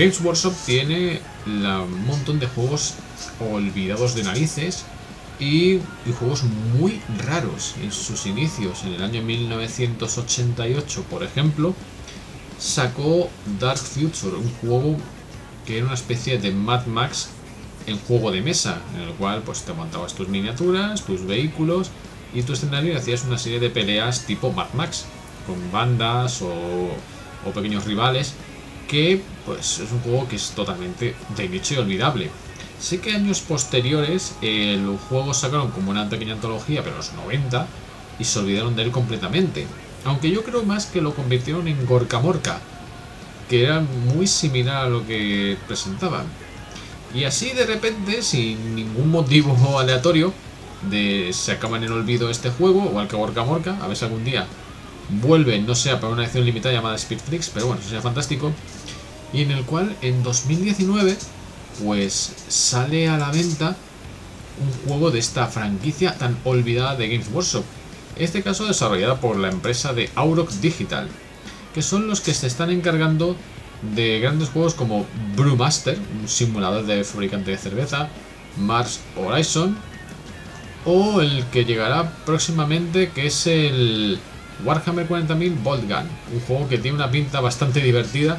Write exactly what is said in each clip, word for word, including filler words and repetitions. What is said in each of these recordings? Games Workshop tiene la, un montón de juegos olvidados de narices y, y juegos muy raros en sus inicios. En el año mil novecientos ochenta y ocho, por ejemplo, sacó Dark Future, un juego que era una especie de Mad Max en juego de mesa, en el cual pues te montabas tus miniaturas, tus vehículos y tu escenario y hacías una serie de peleas tipo Mad Max, con bandas o, o pequeños rivales, que pues es un juego que es totalmente de nicho y olvidable. Sé que años posteriores eh, los juegos sacaron como una pequeña antología, pero los noventa, y se olvidaron de él completamente. Aunque yo creo más que lo convirtieron en Gorka Morca, que era muy similar a lo que presentaban. Y así de repente, sin ningún motivo aleatorio, de se acaba en el olvido este juego, igual que Gorka Morca, a ver si algún día vuelve, no sea para una edición limitada llamada Speedflix, pero bueno, eso sería fantástico. Y en el cual en dos mil diecinueve pues sale a la venta un juego de esta franquicia tan olvidada de Games Workshop. En este caso desarrollada por la empresa de Aurochs Digital, que son los que se están encargando de grandes juegos como Brewmaster, un simulador de fabricante de cerveza, Mars Horizon, o el que llegará próximamente, que es el Warhammer cuarenta mil Boltgun, un juego que tiene una pinta bastante divertida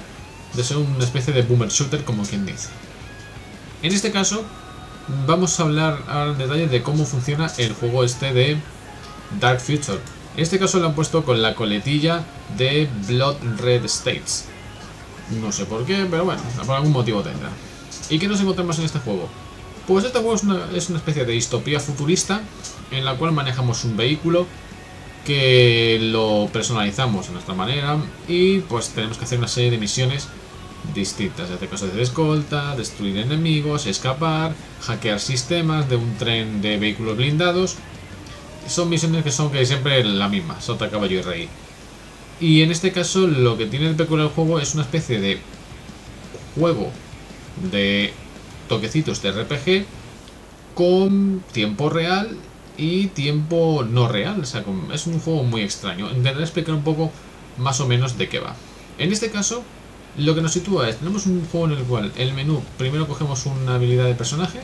de ser una especie de boomer shooter, como quien dice. En este caso vamos a hablar ahora en detalle de cómo funciona el juego este de Dark Future. En este caso lo han puesto con la coletilla de Blood Red States. No sé por qué, pero bueno, por algún motivo tendrá. ¿Y qué nos encontramos en este juego? Pues este juego es una, es una especie de distopía futurista en la cual manejamos un vehículo que lo personalizamos a nuestra manera y pues tenemos que hacer una serie de misiones distintas, desde cosas de escolta, destruir enemigos, escapar, hackear sistemas de un tren de vehículos blindados. Son misiones que son que siempre la misma, sota, caballo y rey. Y en este caso lo que tiene de peculiar el juego es una especie de juego de toquecitos de R P G con tiempo real y tiempo no real. O sea, es un juego muy extraño. Intentaré explicar un poco más o menos de qué va. En este caso lo que nos sitúa es, tenemos un juego en el cual el menú, primero cogemos una habilidad de personaje,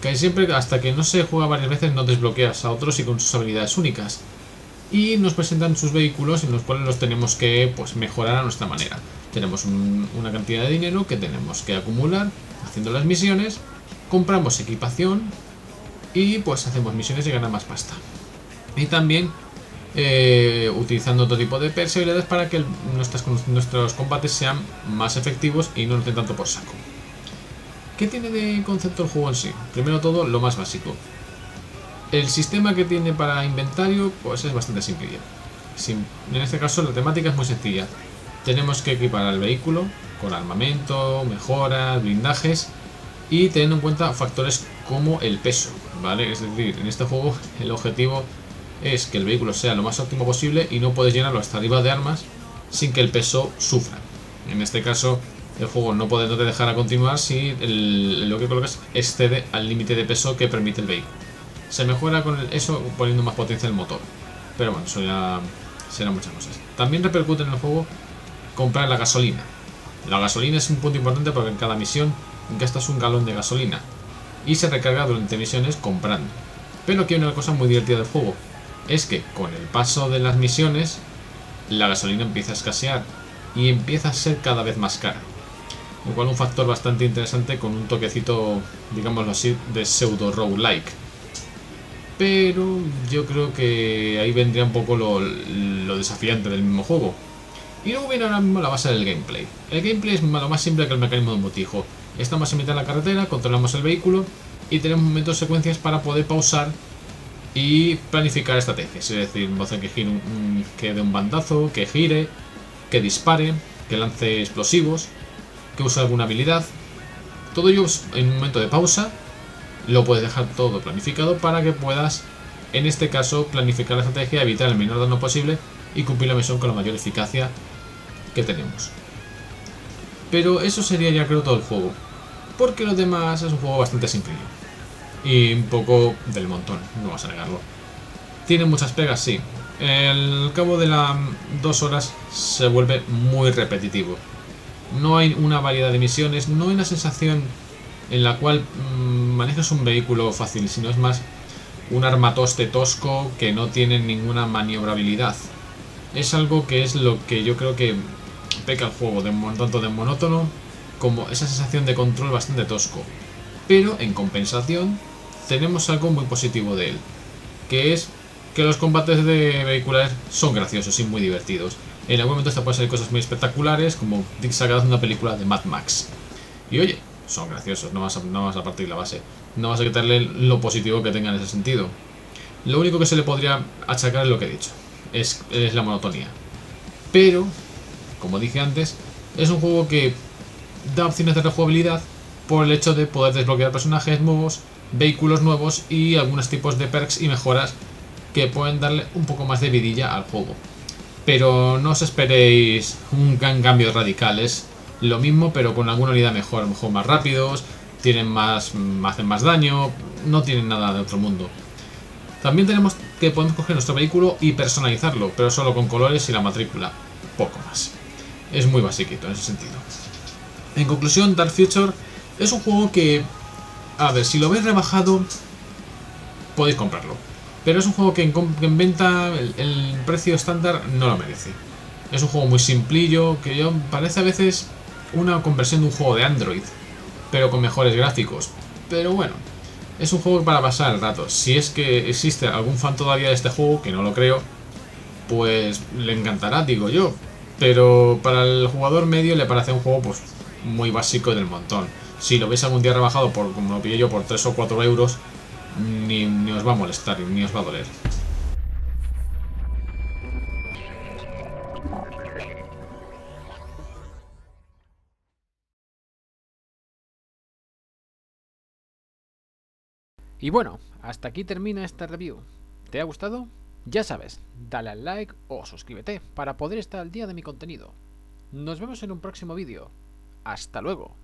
que siempre hasta que no se juega varias veces no desbloqueas a otros y con sus habilidades únicas. Y nos presentan sus vehículos en los cuales los tenemos que pues mejorar a nuestra manera. Tenemos un, una cantidad de dinero que tenemos que acumular haciendo las misiones, compramos equipación y pues hacemos misiones y ganar más pasta. Y también eh, utilizando otro tipo de personalidades para que nuestras, nuestros combates sean más efectivos y no nos den tanto por saco. ¿Qué tiene de concepto el juego en sí? Primero todo, lo más básico. El sistema que tiene para inventario pues es bastante simple. En este caso la temática es muy sencilla. Tenemos que equipar al vehículo con armamento, mejoras, blindajes y teniendo en cuenta factores como el peso, ¿vale? Es decir, en este juego el objetivo es que el vehículo sea lo más óptimo posible y no puedes llenarlo hasta arriba de armas sin que el peso sufra. En este caso el juego no puede no te dejar a continuar si el, lo que colocas excede al límite de peso que permite el vehículo. Se mejora con el, eso poniendo más potencia el motor, pero bueno, eso ya serán muchas cosas. También repercute en el juego comprar la gasolina. La gasolina es un punto importante porque en cada misión gastas un galón de gasolina y se recarga durante misiones comprando. Pero aquí hay una cosa muy divertida del juego, es que con el paso de las misiones la gasolina empieza a escasear y empieza a ser cada vez más cara. Lo cual es un factor bastante interesante con un toquecito, digámoslo así, de pseudo roguelike. Pero yo creo que ahí vendría un poco lo, lo desafiante del mismo juego. Y luego viene ahora mismo la base del gameplay. El gameplay es lo más simple que el mecanismo de un botijo. Estamos en mitad de la carretera, controlamos el vehículo y tenemos momentos secuencias para poder pausar y planificar estrategias. Es decir, vamos a hacer que gire un, que dé un bandazo, que gire, que dispare, que lance explosivos, que usa alguna habilidad. Todo ello en un momento de pausa lo puedes dejar todo planificado para que puedas, en este caso, planificar la estrategia, evitar el menor daño posible y cumplir la misión con la mayor eficacia que tenemos. Pero eso sería ya creo todo el juego, porque lo demás es un juego bastante simple y un poco del montón, no vas a negarlo. Tiene muchas pegas, sí. Al cabo de las dos horas se vuelve muy repetitivo. no hay una variedad de misiones, no hay una sensación en la cual mmm, manejas un vehículo fácil, sino es más un armatoste tosco que no tiene ninguna maniobrabilidad. Es algo que es lo que yo creo que peca el juego, de, tanto de monótono como esa sensación de control bastante tosco. Pero en compensación tenemos algo muy positivo de él, que es que los combates de vehiculares son graciosos y muy divertidos. En algún momento esto puede ser cosas muy espectaculares, como sacadas de una película de Mad Max. Y oye, son graciosos, no vas a, no vas a partir la base, no vas a quitarle lo positivo que tenga en ese sentido. Lo único que se le podría achacar es lo que he dicho, es, es la monotonía. Pero, como dije antes, es un juego que da opciones de rejugabilidad por el hecho de poder desbloquear personajes nuevos, vehículos nuevos y algunos tipos de perks y mejoras que pueden darle un poco más de vidilla al juego. Pero no os esperéis un gran cambio radical, es lo mismo pero con alguna unidad mejor, a lo mejor más rápidos, tienen más, hacen más daño, no tienen nada de otro mundo. También tenemos que podemos coger nuestro vehículo y personalizarlo, pero solo con colores y la matrícula, poco más. Es muy basiquito en ese sentido. En conclusión, Dark Future es un juego que, a ver, si lo veis rebajado, podéis comprarlo. Pero es un juego que en, que en venta el, el precio estándar no lo merece. Es un juego muy simplillo, que yo, parece a veces una conversión de un juego de Android, pero con mejores gráficos. Pero bueno, es un juego para pasar el rato. Si es que existe algún fan todavía de este juego, que no lo creo, pues le encantará, digo yo. Pero para el jugador medio le parece un juego pues muy básico del montón. Si lo veis algún día rebajado, por, como lo pillé yo, por tres o cuatro euros, Ni, ni os va a molestar, ni os va a doler. Y bueno, hasta aquí termina esta review. ¿Te ha gustado? Ya sabes, dale al like o suscríbete para poder estar al día de mi contenido. Nos vemos en un próximo vídeo. ¡Hasta luego!